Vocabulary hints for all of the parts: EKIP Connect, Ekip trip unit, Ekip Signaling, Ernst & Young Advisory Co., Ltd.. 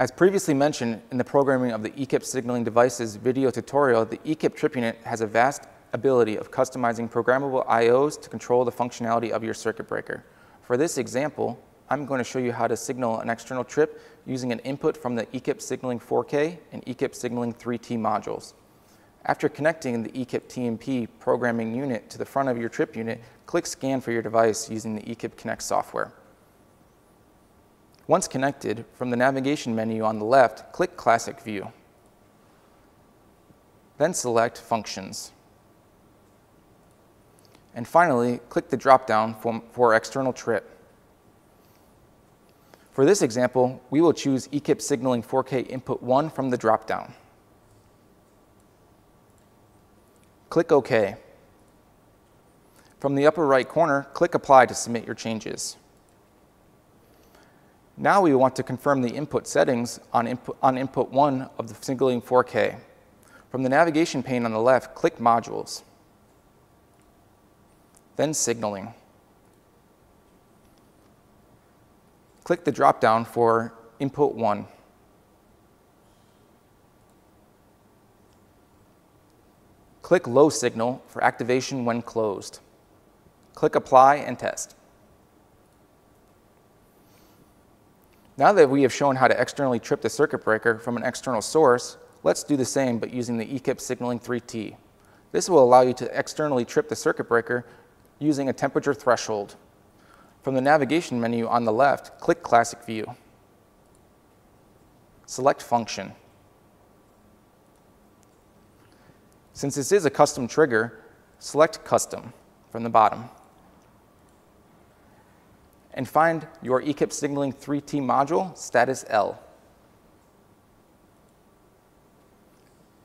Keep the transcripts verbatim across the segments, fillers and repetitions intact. As previously mentioned in the programming of the Ekip Signaling Devices video tutorial, the Ekip trip unit has a vast ability of customizing programmable I Os to control the functionality of your circuit breaker. For this example, I'm going to show you how to signal an external trip using an input from the Ekip Signaling four K and Ekip Signaling three T modules. After connecting the Ekip T M P programming unit to the front of your trip unit, click Scan for your device using the EKIP Connect software. Once connected, from the navigation menu on the left, click Classic View. Then select Functions. And finally, click the drop-down for, for external trip. For this example, we will choose Ekip Signaling four K Input one from the drop-down. Click OK. From the upper right corner, click Apply to submit your changes. Now we want to confirm the input settings on input, on input one of the Signaling four K. From the navigation pane on the left, click Modules, then Signaling. Click the drop-down for Input one. Click Low Signal for activation when closed. Click Apply and test. Now that we have shown how to externally trip the circuit breaker from an external source, let's do the same but using the Ekip Signaling three T. This will allow you to externally trip the circuit breaker using a temperature threshold. From the navigation menu on the left, click Classic View. Select Function. Since this is a custom trigger, select Custom from the bottom. And find your Ekip Signaling three T module, status L.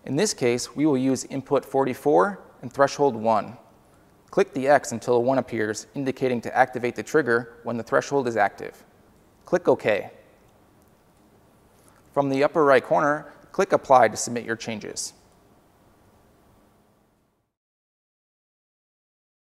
In this case, we will use input forty-four and threshold one. Click the X until a one appears, indicating to activate the trigger when the threshold is active. Click OK. From the upper right corner, click Apply to submit your changes.